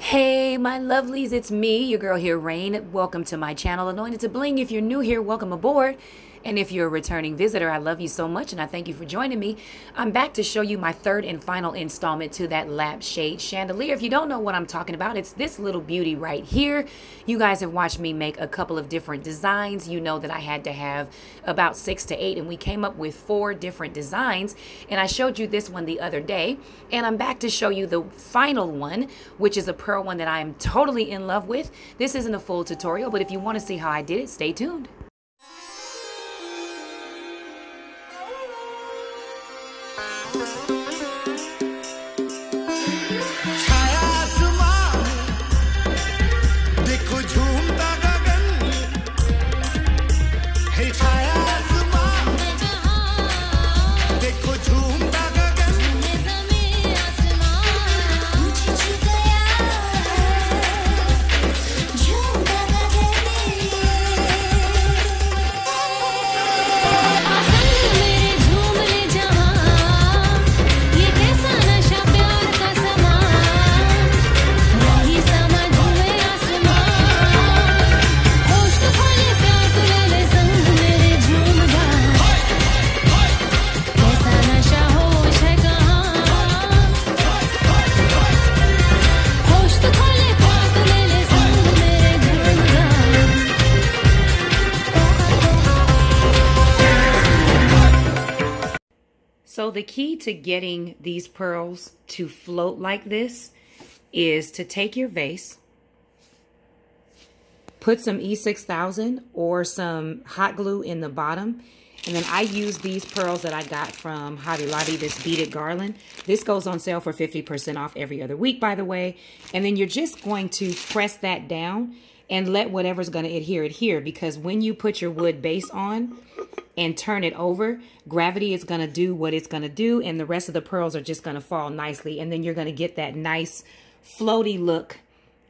Hey my lovelies, it's me, your girl here, Rein. Welcome to my channel, Anointed 2 Bling. If you're new here, welcome aboard. And if you're a returning visitor, I love you so much and I thank you for joining me. I'm back to show you my third and final installment to that Lampshade Chandelier. If you don't know what I'm talking about, it's this little beauty right here. You guys have watched me make a couple of different designs. You know that I had to have about 6 to 8 and we came up with 4 different designs. And I showed you this one the other day. And I'm back to show you the final one, which is a pearl one that I am totally in love with. This isn't a full tutorial, but if you want to see how I did it, stay tuned. So the key to getting these pearls to float like this is to take your vase, put some E6000 or some hot glue in the bottom, and then I use these pearls that I got from Hobby Lobby, this beaded garland. This goes on sale for 50% off every other week, by the way. And then you're just going to press that down and let whatever's going to adhere, because when you put your wood base on and turn it over, gravity is going to do what it's going to do and the rest of the pearls are just going to fall nicely, and then you're going to get that nice floaty look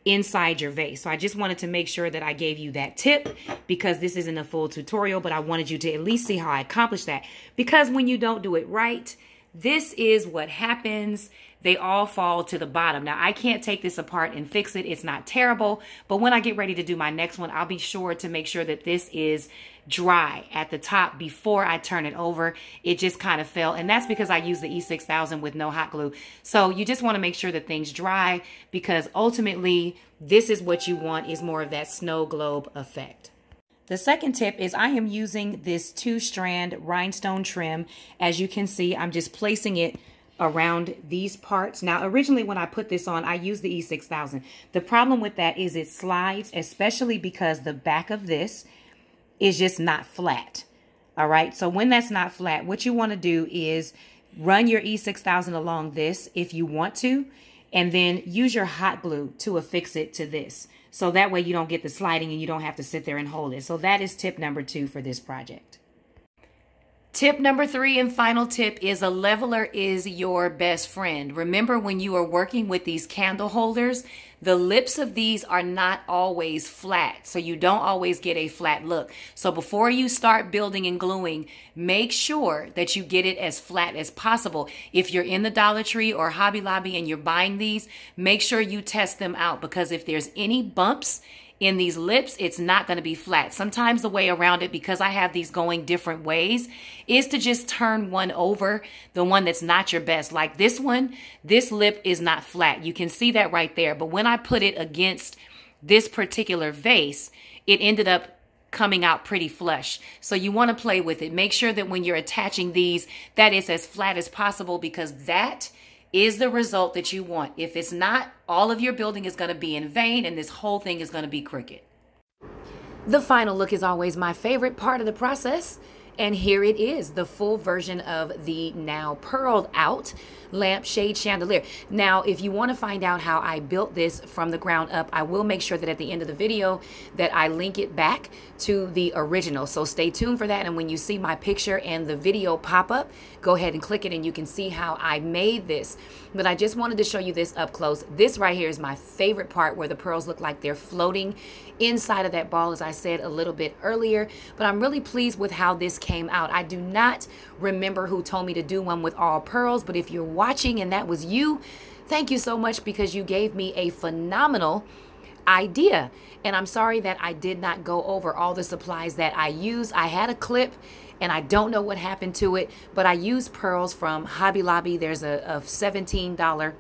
inside your vase. So I just wanted to make sure that I gave you that tip, because this isn't a full tutorial, but I wanted you to at least see how I accomplished that, because when you don't do it right, this is what happens. They all fall to the bottom. Now, I can't take this apart and fix it. It's not terrible. But when I get ready to do my next one, I'll be sure to make sure that this is dry at the top before I turn it over. It just kind of fell. And that's because I use the E6000 with no hot glue. So you just want to make sure that things dry, because ultimately this is what you want, is more of that snow globe effect. The second tip is I am using this 2-strand rhinestone trim. As you can see, I'm just placing it around these parts. Now, originally when I put this on, I used the E6000. The problem with that is it slides, especially because the back of this is just not flat. All right. So when that's not flat, what you want to do is run your E6000 along this if you want to, and then use your hot glue to affix it to this. So that way you don't get the sliding and you don't have to sit there and hold it. So that is tip number 2 for this project. Tip number 3 and final tip is a leveler is your best friend. Remember, when you are working with these candle holders, the lips of these are not always flat, so you don't always get a flat look. So before you start building and gluing, make sure that you get it as flat as possible. If you're in the Dollar Tree or Hobby Lobby and you're buying these, make sure you test them out, because if there's any bumps in these lips, it's not going to be flat. Sometimes the way around it, because I have these going different ways, is to just turn one over, the one that's not your best. Like this one, this lip is not flat. You can see that right there. But when I put it against this particular vase, it ended up coming out pretty flush. So you want to play with it. Make sure that when you're attaching these, that it's as flat as possible, because that is the result that you want. If it's not, all of your building is going to be in vain and this whole thing is going to be crooked. The final look is always my favorite part of the process, and here it is, the full version of the now pearled out Lampshade Chandelier. Now, if you want to find out how I built this from the ground up, I will make sure that at the end of the video that I link it back to the original. So stay tuned for that. And when you see my picture and the video pop up, go ahead and click it and you can see how I made this. But I just wanted to show you this up close. This right here is my favorite part, where the pearls look like they're floating inside of that ball, as I said a little bit earlier. But I'm really pleased with how this came out. I do not remember who told me to do one with all pearls, but if you're watching and that was you, Thank you so much, because you gave me a phenomenal idea. And I'm sorry that I did not go over all the supplies that I used. I had a clip and I don't know what happened to it, but I used pearls from Hobby Lobby. There's a $17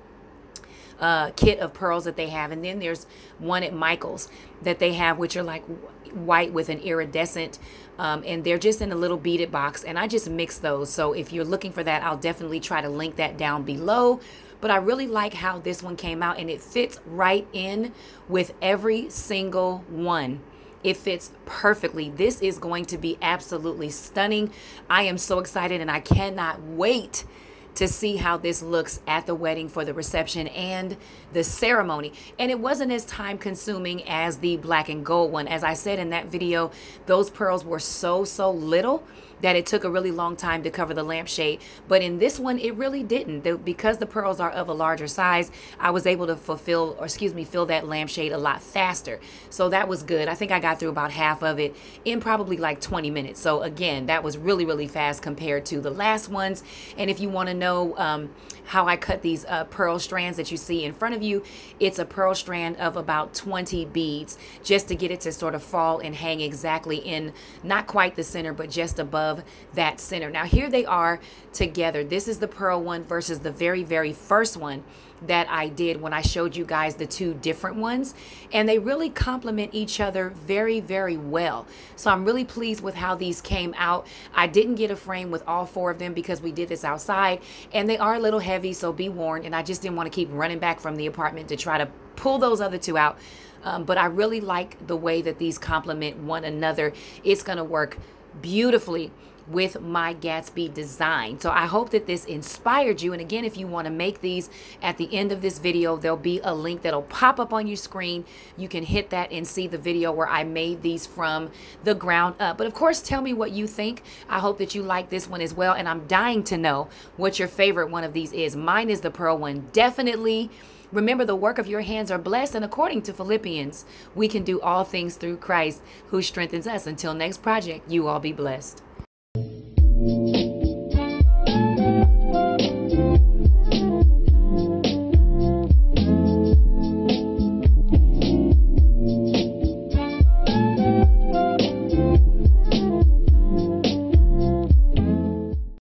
kit of pearls that they have, and then there's one at Michael's that they have, which are like white with an iridescent, and they're just in a little beaded box, and I just mix those. So if you're looking for that, I'll definitely try to link that down below. But I really like how this one came out, and it fits right in with every single one. It fits perfectly. This is going to be absolutely stunning. I am so excited, and I cannot wait to see how this looks at the wedding for the reception and the ceremony. And it wasn't as time consuming as the black and gold one. As I said in that video, those pearls were so little that it took a really long time to cover the lampshade. But in this one, it really didn't. Because the pearls are of a larger size, I was able to fill that lampshade a lot faster. So that was good. I think I got through about half of it in probably like 20 minutes. So again, that was really fast compared to the last ones. And if you want to know how I cut these pearl strands that you see in front of you, it's a pearl strand of about 20 beads just to get it to sort of fall and hang exactly in, not quite the center, but just above that center. Now here they are together. This is the pearl one versus the very first one that I did when I showed you guys the two different ones, and they really complement each other very well. So I'm really pleased with how these came out. I didn't get a frame with all four of them because we did this outside, and they are a little heavy, so be warned. And I just didn't want to keep running back from the apartment to try to pull those other two out, but I really like the way that these complement one another. It's going to work beautifully with my Gatsby design. So I hope that this inspired you. And again, if you want to make these, at the end of this video, there'll be a link that'll pop up on your screen. You can hit that and see the video where I made these from the ground up. But of course, tell me what you think. I hope that you like this one as well. And I'm dying to know what your favorite one of these is. Mine is the pearl one, definitely. Remember, the work of your hands are blessed, and according to Philippians, we can do all things through Christ who strengthens us. Until next project, you all be blessed.